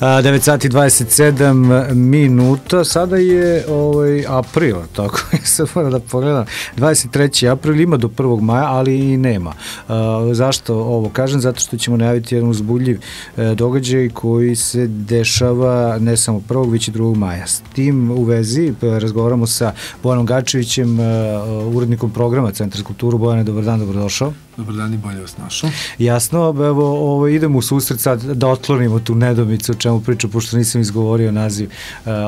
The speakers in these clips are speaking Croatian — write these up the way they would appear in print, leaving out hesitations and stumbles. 9 sati 27 minuta, sada je april, tako je, sad moram da pogledam, 23. april, ima do 1. maja, ali i nema. Zašto ovo kažem? Zato što ćemo najaviti jedan uzbudljiv događaj koji se dešava ne samo 1. već i 2. maja. S tim u vezi razgovaramo sa Bojanom Gačevićem, urednikom programa Centar za kulturu. Bojane, dobar dan, dobrodošao. Dobar dan i bolje vas našao. Jasno, evo, idemo u susret sad da otklonimo tu nedomicu o čemu pričam, pošto nisam izgovorio naziv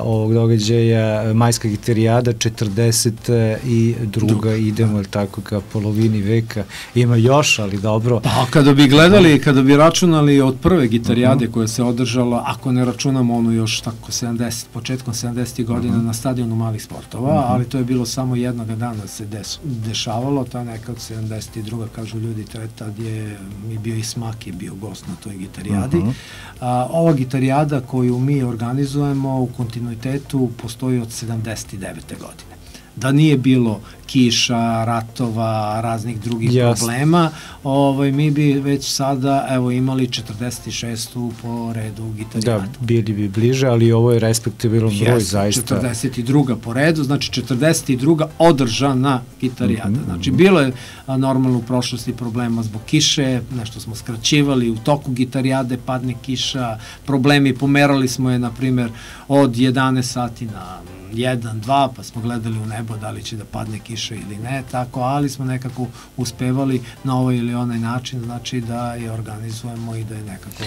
ovog događaja, Majska gitarijada, 42. Idemo, tako, ka polovini veka. Ima još, ali dobro. Pa, kada bi gledali, kada bi računali od prve gitarijade koja se održala, ako ne računamo ono još tako početkom 70. godina na stadionu malih sportova, ali to je bilo samo jednoga dana se dešavalo, ta neka od 72. kažu ljudi, tad je bio i Smak je bio gost na toj gitarijadi. Ova gitarijada koju mi organizujemo u kontinuitetu postoji od 79. godine. Da nije bilo kiša, ratova, raznih drugih problema, mi bi već sada imali 46. po redu gitarijada. Da, bili bi bliže, ali ovo je respektibilan broj zaista. 42. po redu, znači 42. održana gitarijada. Znači, bilo je normalno u prošlosti problema zbog kiše, nešto smo skraćivali, u toku gitarijade padne kiša, problemi, pomerali smo je, na primjer, od 11 sati na 1, 2, pa smo gledali u nebo da li će da padne kiša ili ne, tako, ali smo nekako uspevali na ovaj ili onaj način, znači da je organizujemo i da je nekako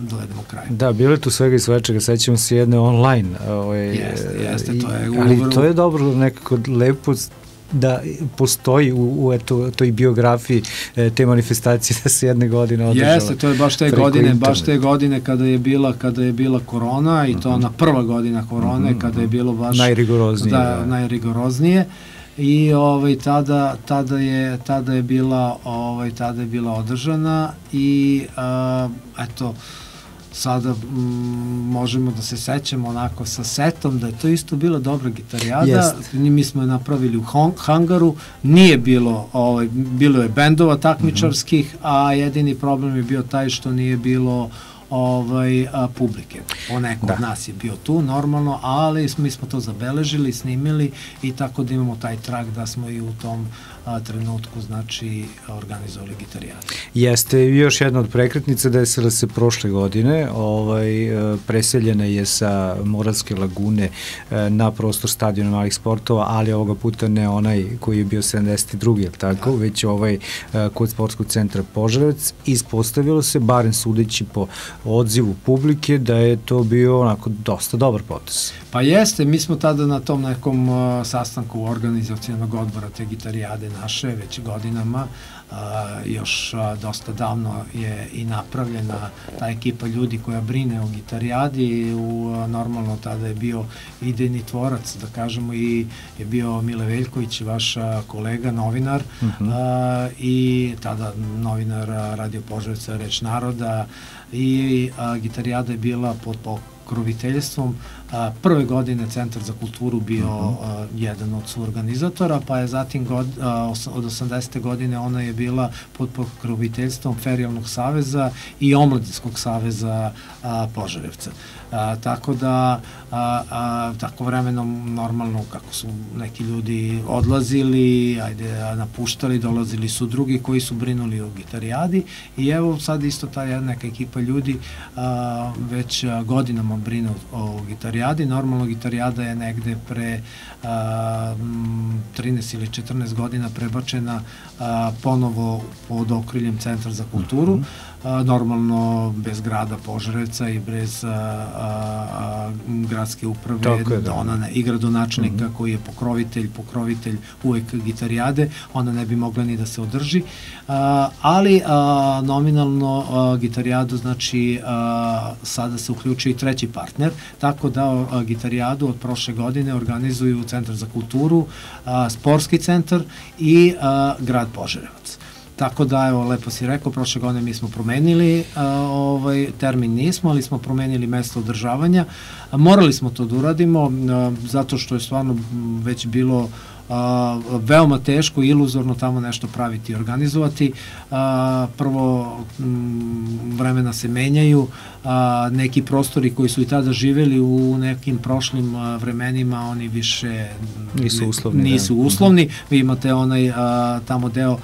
dovedemo kraj. Da, bilo je tu svega i svečega, sećamo se jedne online. Jeste, to je uvrlo. Ali to je dobro, nekako lepo da postoji u toj biografiji te manifestacije da se jedne godine održava. Jeste, to je baš te godine kada je bila korona, i to ona prva godina korone, kada je bilo baš najrigoroznije. I tada je bila održana, i eto, sada možemo da se sećamo onako sa setom da je to isto bila dobra gitarijada. Mi smo je napravili u hangaru, nije bilo je bendova takmičarskih, a jedini problem je bio taj što nije bilo publike. Oneko od nas je bio tu, normalno, ali mi smo to zabeležili, snimili, i tako da imamo taj trag da smo i u tom trenutku, znači, organizovali gitarijadu. Jeste, i još jedna od prekretnica desila se prošle godine, preseljena je sa Moralske lagune na prostor stadiona malih sportova, ali ovoga puta ne onaj koji je bio 72. je tako, već ovaj kod Sportskog centra Požarevac. Ispostavilo se, barem sudeći po odzivu publike, da je to bio onako dosta dobar potes. Pa jeste, mi smo tada na tom nekom sastanku organizacionog odbora te gitarijade naše, već godinama, još dosta davno je i napravljena ta ekipa ljudi koja brine o gitarijadi. Normalno, tada je bio idejni tvorac, da kažemo, i je bio Mile Veljković, vaš kolega, novinar, i tada novinar Radio Požarevca, Reč naroda, i gitarijada je bila pod pokroviteljstvom. Prve godine Centar za kulturu bio jedan od suorganizatora, pa je zatim od 80. godine ona je bila pod pokroviteljstvom Ferijalnog saveza i Omladinskog saveza Požarevca. Tako da, tako vremenom, normalno, kako su neki ljudi odlazili, napuštali, dolazili su drugi koji su brinuli o gitarijadi, i evo sad isto ta neka ekipa ljudi već godinama brine o gitarijadi. Normalno, gitarijada je negde pre 13 ili 14 godina prebačena ponovo pod okriljem Centra za kulturu, normalno bez grada Požarevca i bez gradske uprave i gradonačnika koji je pokrovitelj uvek gitarijade, ona ne bi mogla ni da se održi, ali nominalno gitarijadu, znači, sada se uključuje i treći partner, tako da gitarijadu od prošle godine organizuju Centar za kulturu, Sportski centar i grad Požarevac. Tako da, evo, lepo si rekao, prošle godine mi smo promenili termin, nismo, ali smo promenili mesto održavanja. Morali smo to da uradimo, zato što je stvarno već bilo veoma teško i iluzorno tamo nešto praviti i organizovati. Prvo, vremena se menjaju, neki prostori koji su i tada živeli u nekim prošlim vremenima, oni više nisu uslovni. Vi imate onaj tamo deo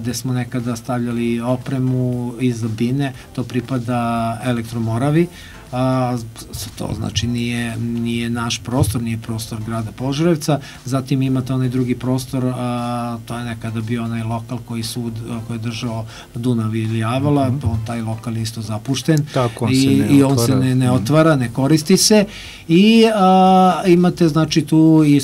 gde smo nekada stavljali opremu iz bine, to pripada Elektromoravi. To znači nije naš prostor, nije prostor grada Požarevca. Zatim imate onaj drugi prostor, to je nekada bio onaj lokal koji je držao Dunav ili Avala, taj lokal je isto zapušten i on se ne otvara, ne koristi se. I imate znači tu i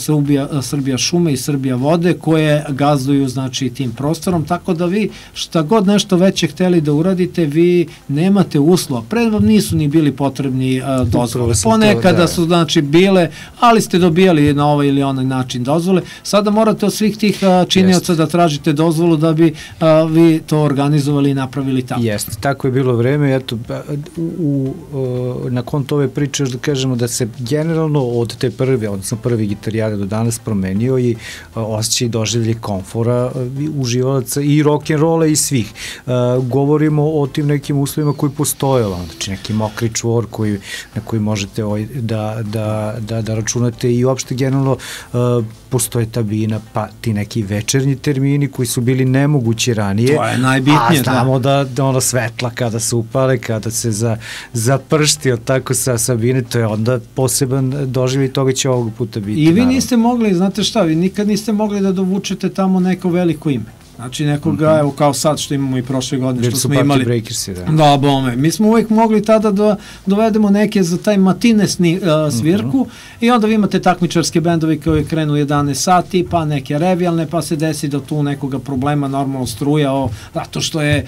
Srbija šume i Srbija vode koje gazduju znači tim prostorom, tako da vi šta god nešto veće hteli da uradite, vi nemate uslova. Pre vam nisu ni bili potrebni dozvole. Ponekada su znači bile, ali ste dobijali na ovaj ili onaj način dozvole. Sada morate od svih tih činioca da tražite dozvolu da bi vi to organizovali i napravili tako. Jeste, tako je bilo vreme. Nakon tove priče još da kažemo da se generalno od te prve, odnosno prvi gitarijade do danas promenio i osjećaj doživlje komfora uživalaca i rock'n'rolla i svih. Govorimo o tim nekim uslovima koji postoje, znači neki mokri čvor na koji možete da računate i uopšte generalno postoje ta bina, pa ti neki večernji termini koji su bili nemogući ranije. To je najbitnije. A znamo da ono svetla kada se upale, kada se zapršti od tako sa bine, to je onda poseban doživljaj i toga će ovog puta biti. I vi niste mogli, znate šta, vi nikad niste mogli da dovučete tamo neko veliko ime. Znači nekoga, evo kao sad što imamo i prošle godine što smo imali. Da, bome. Mi smo uvijek mogli tada da dovedemo neke za taj matinesni svirku i onda vi imate takmičarske bendovi koji krenu 11 sati, pa neke revijalne, pa se desi da tu nekoga problema normalno struja, zato što je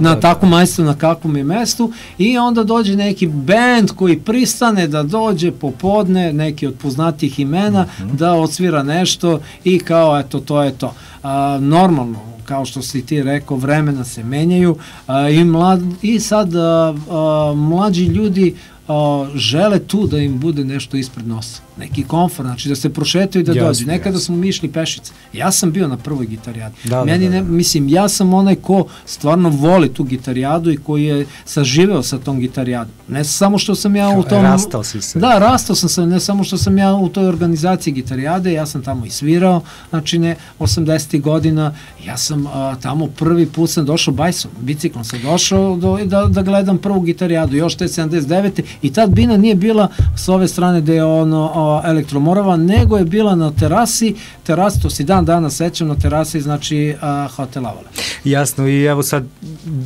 na takvom mestu, na kakvom je mestu, i onda dođe neki bend koji pristane da dođe popodne, neki od poznatih imena, da odsvira nešto i kao eto, to je to. Normalno, kao što si ti rekao, vremena se menjaju i sad mlađi ljudi žele tu da im bude nešto ispred nosa, neki komfort, znači da se prošetaju i da dođu. Nekada smo mi išli pešice, ja sam bio na prvoj gitarijadi, mislim ja sam onaj ko stvarno voli tu gitarijadu i koji je saživeo sa tom gitarijadom, ne samo što sam ja u tom, da, rastao sam se, ne samo što sam ja u toj organizaciji gitarijade, ja sam tamo i svirao, znači ne, 80. godina, ja sam tamo prvi put sam došao bajsom, biciklom sam došao da gledam prvu gitarijadu, još te 79. i tad bina nije bila s ove strane gde je ono Elektromorava, nego je bila na terasi, to si dan dana sećam, na terasi znači hotel Avala. Jasno, i evo sad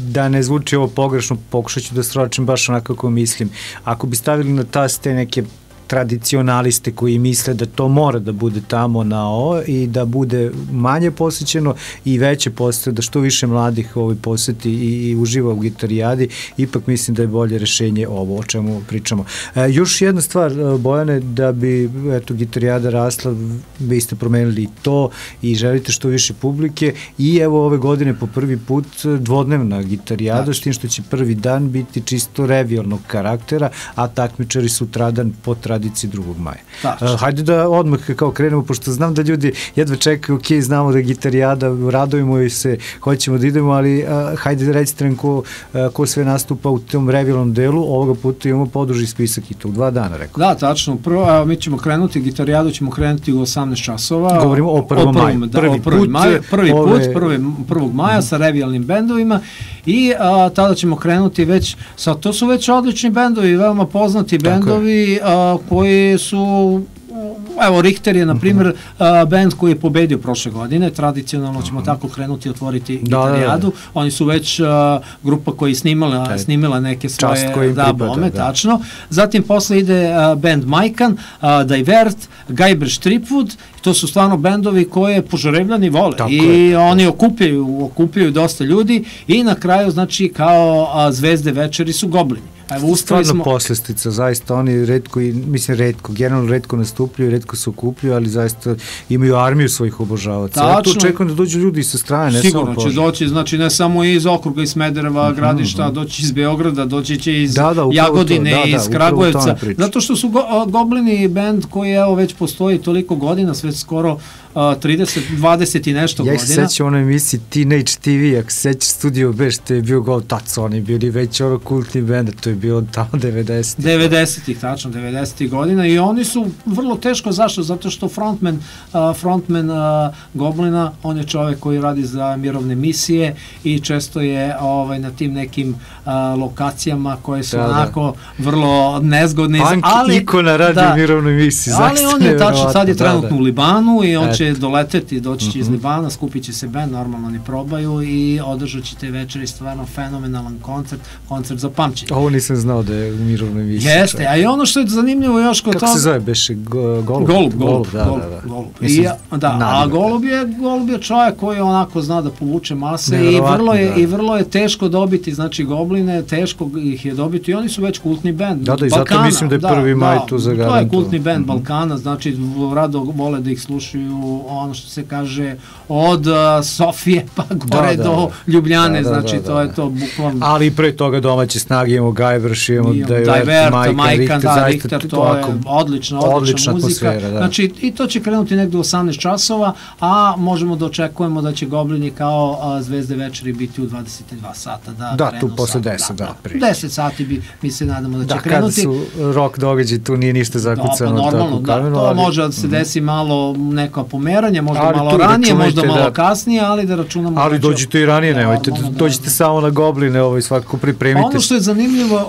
da ne zvuči ovo pogrešno, pokušat ću da sročim baš onako kako mislim. Ako bi stavili na taste neke tradicionaliste koji misle da to mora da bude tamo na ovo i da bude manje posjećeno i veće posjećeno, da što više mladih posjeti i uživa u gitarijadi, ipak mislim da je bolje rešenje ovo o čemu pričamo. Još jedna stvar, Bojane, da bi gitarijada rasla, vi ste promenili i to i želite što više publike i evo ove godine po prvi put dvodnevna gitarijada, s tim što će prvi dan biti čisto revijalnog karaktera, a takmičari sutradan po tradiciji 2. maja. Hajde da odmah kao krenemo, pošto znam da ljudi jedva čekaju, ok, znamo da je gitarijada, radujemo i se, hoćemo da idemo, ali hajde recite nam ko sve nastupa u tom revijalnom delu, ovoga puta imamo poduži spisak i to u 2 dana, rekao. Da, tačno, prvo, mi ćemo krenuti, gitarijadu ćemo krenuti u 18 časova. Govorimo o 1. maju. Prvi put, 1. maja sa revijalnim bendovima i tada ćemo krenuti već, to su već odlični bendovi, veoma poznati bendovi, koji su, evo Rikter je na primjer band koji je pobedio prošle godine, tradicionalno ćemo tako krenuti i otvoriti gitarijadu, oni su već grupa koji je snimila neke svoje albome, tačno, zatim posle ide band Majke, Diverte, Gajvoš, to su stvarno bendovi koje Požarevljani vole i oni okupljaju dosta ljudi i na kraju znači kao zvezde večeri su Goblini. Stvarno poslastica, zaista oni redko, mislim redko, generalno redko nastupljaju, redko se okupljuju, ali zaista imaju armiju svojih obožavaca. Ja tu očekujem da dođu ljudi sa strane. Sigurno će doći, znači ne samo iz okruga, iz Smedereva, Gradišta, doći iz Beograda, doći će iz Jagodine, iz Kragujevca, zato što su Goblini band koji evo već postoji toliko godina, sve već skoro 20 i nešto godina. Ja se sećam onoj emisiji Teenage TV, ako se sećaš Studio B, što je bio gol, taco, oni bili već ono kultni bend, to je bio tamo 90-ih. 90-ih, tačno, 90-ih godina, i oni su vrlo teško, zašto? Zato što frontman Goblina, on je čovjek koji radi za mirovne misije i često je na tim nekim lokacijama koje su onako vrlo nezgodne. Punk ikona radi u mirovnoj misiji. Ali on je tačno, sad je trenutno u Libanu i on će doleteti, doći će iz Libana, skupit će se band, normalno oni probaju i održat će te večeri stvarno fenomenalan koncert, koncert za pamćenje. Ovo nisam znao da je u mirovnoj misiji. Jeste, a i ono što je zanimljivo još kod toga... Kako se zove beše? Golub. A Golub je čovjek koji onako zna da povuče mase i vrlo je teško dobiti, znači Gobline, teško ih je dobiti i oni su već kultni band Balkana. Da, i zato mislim da je 1. maj tu zagarantovano. To je kultni band Balkana, znači rado vole da ih slušaju, ono što se kaže, od Sofije pa gore do Ljubljane, znači to je to bukvalno. Ali pre toga domaće snage, imamo Gajvoš, imamo Diverte, Majke, Rikte, to je odlična muzika. Znači i to će krenuti negdje 18 časova, a možemo da očekujemo da će Goblini kao zvezde večeri biti u 22 sata. Da, tu posle 10, da. 10 sati mi se nadamo da će krenuti. Da, kada su rock događaj, tu nije ništa zakucano. Normalno, da, to može da se desi malo neka pomeranje, možda malo ranije, možda malo kasnije, ali da računamo... Ali dođite i ranije, nemojte, dođite samo na Gobline, svakako pripremite. Ono što je zanimljivo,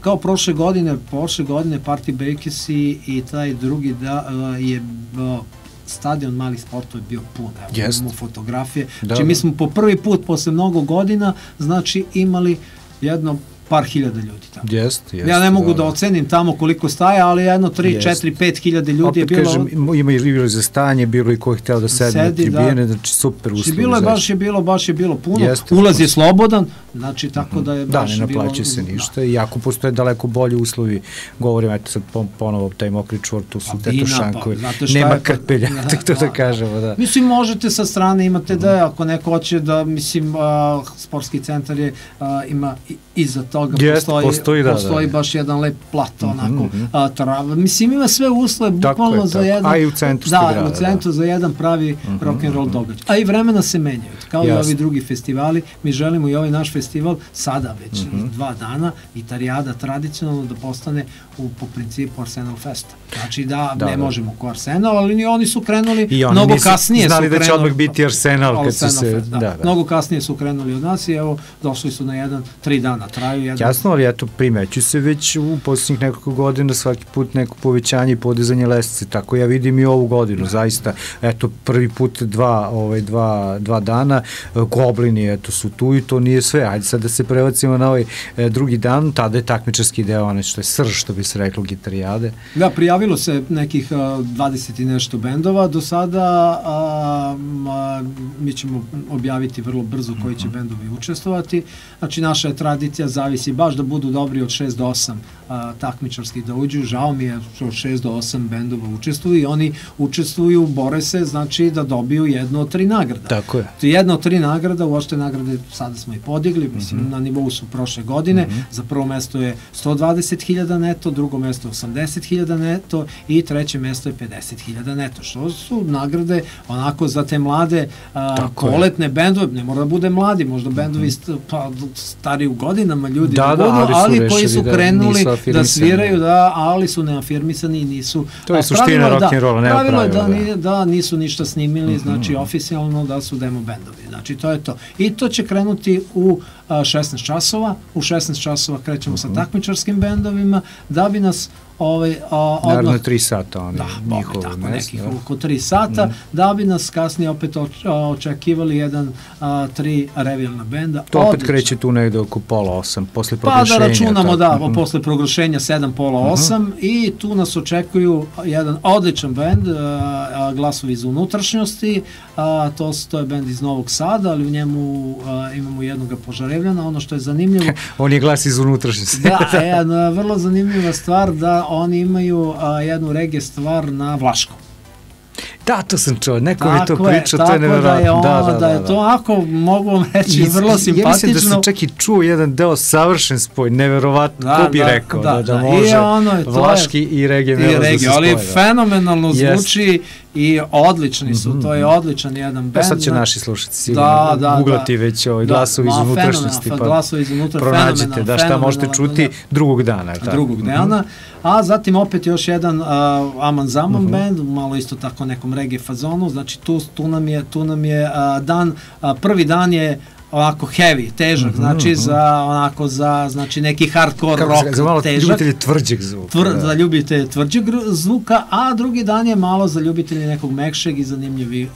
kao prošle godine Parti Bejkesi i taj drugi da je stadion malih sportova je bio pun. Evo, imamo fotografije. Znači, mi smo po prvi put posle mnogo godina, znači, imali jedno par hiljada ljudi tamo. Ja ne mogu da ocenim tamo koliko staje, ali jedno 3, 4, 5 hiljada ljudi je bilo. Opet kažem, ima i bilo za stanje, bilo i ko hteo da sedne na tribine, znači super uslovi. Baš je bilo puno, ulaz je slobodan, znači tako da je baš bilo... Da, ne naplaće se ništa, iako postoje daleko bolji uslovi, govorim, eto sad ponovo taj mokri čvor, tu su teto šankovi, nema krpelja, tako da kažemo, da. Mislim, možete sa strane, imate da, ako neko hoće da, mislim, sportski centar je, ima iza toga postoji baš jedan lep plato, onako, trava. Mislim, ima sve uslove, bukvalno za jedan... A i u centru ste grada. Da, u centru za jedan pravi rock'n'roll događaj. A i vremena se menjaju. Kao i ovi drugi festivali, mi želimo i ovaj naš festival sada već 2 dana, Gitarijada tradicionalno da postane po principu Arsenal Festa. Znači da ne možemo ko Arsenal, ali oni su krenuli mnogo kasnije. Znali da će odmah biti Arsenal kad su se... Mnogo kasnije su krenuli od nas i evo, došli su na jedan 3 dana traju. Jasno, ali eto, primeću se već u posljednjih nekoliko godina svaki put neko povećanje i podizanje lestvice, tako ja vidim i ovu godinu, zaista, eto, prvi put 2 dana, Goblini, eto, su tu i to nije sve, ajde sad da se prevacimo na ovaj drugi dan, tada je takmičarski deo, onaj što je srž, što bi se reklo, Gitarijade. Da, prijavilo se nekih 20 i nešto bendova, do sada mi ćemo objaviti vrlo brzo koji će bendovi učestvovati, znači naša je tradicija zavisna baš da budu dobri od 6 do 8 takmičarskih da uđu, žao mi je od 6 do 8 bendova učestvuju i oni učestvuju, bore se, znači da dobiju 1 od 3 nagrada. Tako je. 1 od 3 nagrada, uopšte nagrade sada smo i podigli, mislim na nivou su prošle godine, za prvo mesto je 120.000 neto, drugo mesto je 80.000 neto i treće mesto je 50.000 neto, što su nagrade onako za te mlade poletne bendove, ne mora da bude mladi, možda bendovi stariji u godinama ljudi da budu, ali koji su krenuli da sviraju, ali su neafirmisani i nisu... To je suština rock'n'rolla, nema pravila. Pravilo je da nisu ništa snimili, znači oficijalno da su demo bendovi, znači to je to. I to će krenuti u 16 časova, u 16 časova krećemo sa takmičarskim bendovima, da bi nas... Naravno 3 sata oni njihovo mjesto. Tako, nekih oko 3 sata, da bi nas kasnije opet očekivali 3 revijalna benda. To opet kreće tu negdje oko pola 8, posle proglašenja. Pa da računamo, da, posle proglašenja 7, pola 8 i tu nas očekuju jedan odličan bend, Glasovi iz unutrašnjosti, to je bend iz Novog Sada, ali u njemu imamo jednog Požarevljana, ono što je zanimljivo... On je glas iz unutrašnjosti. Da, vrlo zanimljiva stvar da oni imaju jednu regije stvar na vlaškom. Da, to sam čuo, neko mi to priča, to je nevjerojatno. Tako da je to, ako mogu vam reći, vrlo simpatično. Ja mislim da sam čak i čuo jedan deo, savršen spoj, nevjerovatno, ko bi rekao da može vlaški i regije melodiju da se spoje. Ali fenomenalno zvuči i odlični su, to je odličan jedan band. Sad će naši slušati sigurno, uglati već Glasovi iz unutrašnjosti, pa pronađite da šta možete čuti drugog dana. Drugog dana, a zatim opet još jedan Aman Zaman Band, malo isto tako nekom reggae fazonu, znači tu nam je dan, prvi dan je ovako heavy, težak, znači za onako za neki hardcore rock, težak. Za ljubitelje tvrđeg zvuka. Za ljubitelje tvrđeg zvuka, a drugi dan je malo za ljubitelje nekog mekšeg i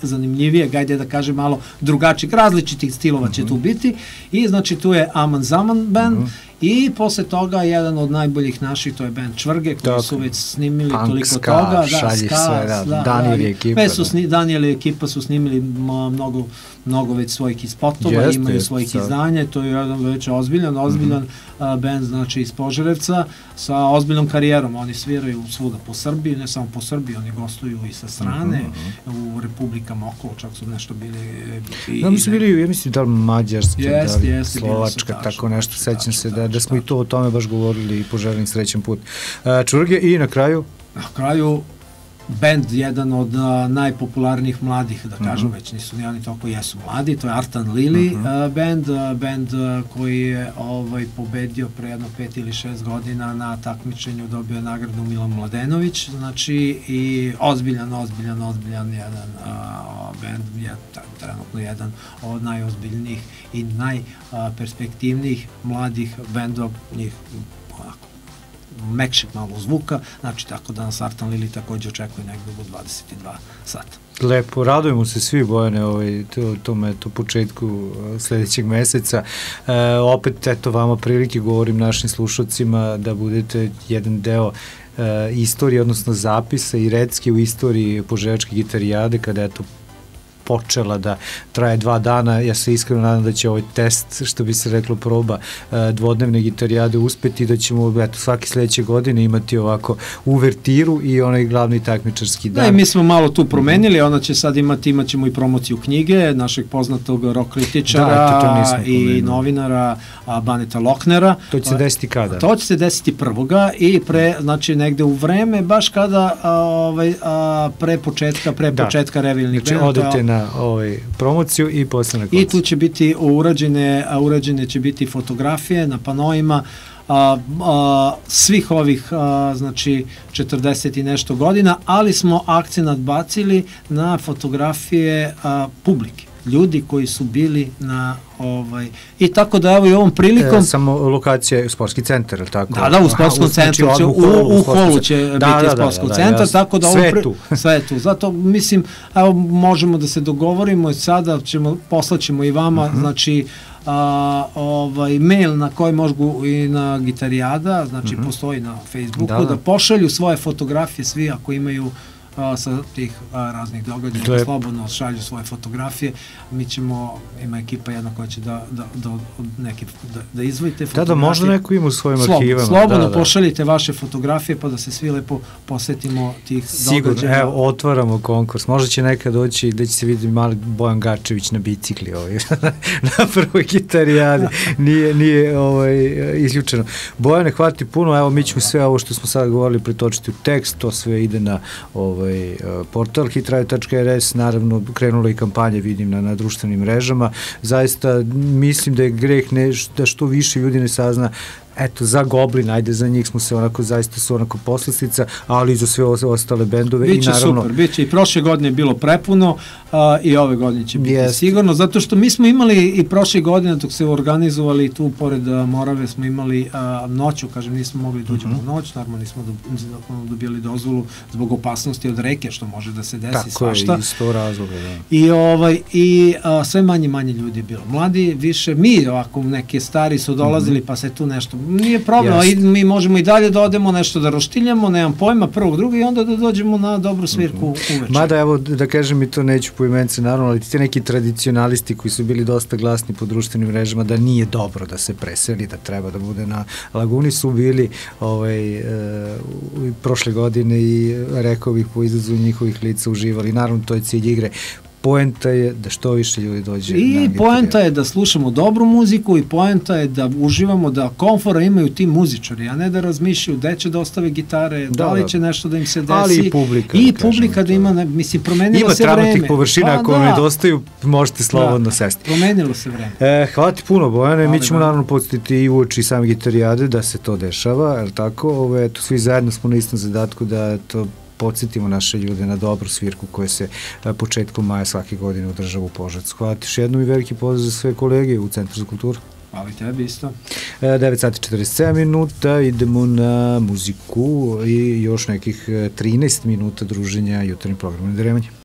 zanimljivijeg, ajde da kažem malo drugačijeg, različitih stilova će tu biti. I znači tu je Aman Zaman Band i posle toga jedan od najboljih naših, to je band Čvrge, koji su već snimili toliko toga. Dan i ljeti ekipa su snimili mnogo već svojih spotova, imaju svojih izdanja, to je jedan već ozbiljan band, znači iz Požarevca, sa ozbiljnom karijerom. Oni sviraju svuda po Srbiji, ne samo po Srbiji, oni gostuju i sa strane, u republikama okolo, čak su nešto bili... Da, mi su bili, ja mislim, da li Mađarska, da li Slovačka, tako nešto, sećam se da smo i to o tome baš govorili i poželim srećen put. Čvrge i na kraju? Na kraju... band, jedan od najpopularnijih mladih, da kažem, već nisu ni oni toliko jesu mladi, to je Artan Lili band koji je pobedio pre jedno 5 ili 6 godina na takmičenju, dobio nagradu Milan Mladenović, znači i ozbiljan jedan band, je trenutno jedan od najozbiljnijih i najperspektivnijih mladih bendova, njih ovako mekšeg malo zvuka, znači tako da nas Artan Lili također očekuje negdje u 22 sata. Lepo, radujemo se svi, Bojane, tome to početku sljedećeg meseca. Opet, eto, vama prilike, govorim našim slušalcima, da budete jedan deo istorije, odnosno zapisa i recke u istoriji Požarevačke gitarijade, kada je to počela da traje 2 dana. Ja se iskreno nadam da će ovaj test, što bi se reklo proba, dvodnevne gitarijade uspeti, da ćemo svaki sljedeće godine imati ovako uvertiru i onaj glavni takmičarski dan. Mi smo malo tu promenili, ona će sad imati, imat ćemo i promociju knjige našeg poznatog rock kritičara i novinara Baneta Loknera. To će se desiti kada? To će se desiti 1. i pre, znači negde u vreme, baš kada pre početka revilnih benda. Znači odete na promociju i posle na koncert. I tu će biti urađene će biti fotografije na panojima svih ovih, znači 40 i nešto godina, ali smo akcenat bacili na fotografije publike, ljudi koji su bili na i tako da evo i ovom prilikom samo lokacija je u Sportski centar, tako? Da, u Sportskom centru, u holu će biti Sportski centar, tako da sve je tu, zato mislim evo možemo da se dogovorimo i sada poslaćemo i vama znači mail na koji možu i na gitarijada, znači postoji na Facebooku, da pošalju svoje fotografije svi ako imaju sa tih raznih događaja, slobodno šalju svoje fotografije. Mi ćemo, ima ekipa jedna koja će da izvojite fotografije. Da, možda neko ima u svojim arhivama. Slobodno pošaljite vaše fotografije pa da se svi lepo posjetimo tih događaja. Sigurno, evo, otvaramo konkurs. Možda će nekad doći da će se vidjeti mali Bojan Gačević na bicikli na prvoj gitarijadi. Nije isključeno. Bojane, hvala ti puno. Evo, mi ćemo sve ovo što smo sada govorili pretočiti u tekst. To sve ide na portal hitradio.rs, naravno krenula i kampanje, vidim, na društvenim mrežama. Zaista mislim da je greh da što više ljudi ne sazna, eto, za Goblin, ajde, za njih smo se onako, zaista su onako poslastica, ali i za sve ostale bendove. Biće super, biće i prošle godine je bilo prepuno i ove godine će biti sigurno, zato što mi smo imali i prošle godine dok se organizovali tu pored Morave smo imali noću, kažem, nismo mogli da uđemo u noć, normalno nismo dobijali dozvolu zbog opasnosti od reke, što može da se desi svašta. Tako je, iz 100 razloga, da. I sve manje ljudi je bilo. Mladi više, mi ovako neke stari su dolazili pa se tu nešto nije problem, mi možemo i dalje da odemo nešto da roštiljamo, nemam pojma, prvog, druga i onda da dođemo na dobru svirku uveče. Mada evo da kažem, i to neću po imence naravno, ali ti neki tradicionalisti koji su bili dosta glasni po društvenim mrežama da nije dobro da se preseli, da treba da bude na Laguni, su bili prošle godine i, rekao bih, po izrazu njihovih lica uživali. Naravno, to je cilj igre. poenta je da što više ljudi dođe na gitaru. I poenta je da slušamo dobru muziku i poenta je da uživamo, da komfora imaju ti muzičari, a ne da razmišljaju da će da ostave gitare, da li će nešto da im se desi. Ali i publika. I publika da ima, mislim, promenilo se vreme. Ima travnatih površina koje nedostaju, možete slobodno sesti. Promenilo se vreme. Hvala ti puno, Bojane. Mi ćemo naravno podsjetiti i uoči i same gitarijade da se to dešava, je li tako? Svi zajedno smo na istom zadatku da to podsjetimo naše ljude na dobru svirku koja se početkom maja svake godine održava u Požarevcu. Hvala ti još jednom i veliki pozdrav za sve kolege u Centru za kulturu. Hvala i tebi isto. 9 sati i 47 minuta, idemo na muziku i još nekih 13 minuta druženja jutarnjim programom NEDREMANJE.